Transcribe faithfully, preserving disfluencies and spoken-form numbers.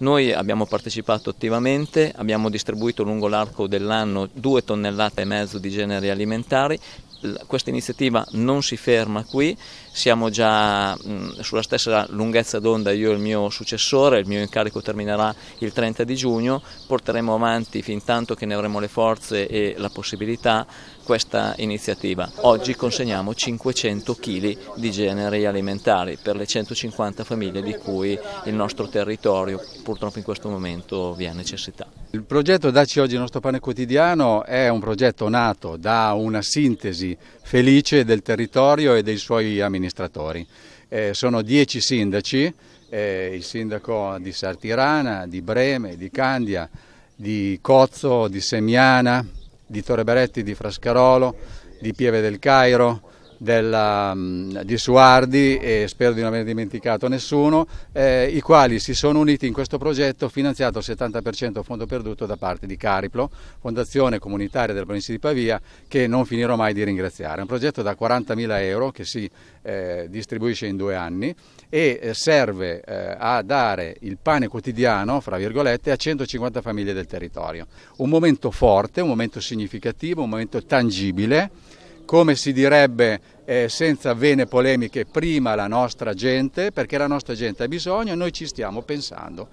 Noi abbiamo partecipato attivamente, abbiamo distribuito lungo l'arco dell'anno due tonnellate e mezzo di generi alimentari. Questa iniziativa non si ferma qui, siamo già mh, sulla stessa lunghezza d'onda io e il mio successore, il mio incarico terminerà il trenta di giugno, porteremo avanti fin tanto che ne avremo le forze e la possibilità questa iniziativa. Oggi consegniamo cinquecento chili di generi alimentari per le centocinquanta famiglie di cui il nostro territorio purtroppo in questo momento vi ha necessità. Il progetto Dacci Oggi il nostro pane quotidiano è un progetto nato da una sintesi felice del territorio e dei suoi amministratori. Eh, sono dieci sindaci, eh, il sindaco di Sartirana, di Breme, di Candia, di Cozzo, di Semiana, di Torre Beretti, di Frascarolo, di Pieve del Cairo, della, di Suardi e spero di non aver dimenticato nessuno, eh, i quali si sono uniti in questo progetto finanziato al settanta per cento a fondo perduto da parte di Cariplo, Fondazione Comunitaria della Provincia di Pavia, che non finirò mai di ringraziare. È un progetto da quarantamila euro che si eh, distribuisce in due anni e serve eh, a dare il pane quotidiano, fra virgolette, a centocinquanta famiglie del territorio. Un momento forte, un momento significativo, un momento tangibile. Come si direbbe, eh, senza vene polemiche, prima la nostra gente, perché la nostra gente ha bisogno e noi ci stiamo pensando.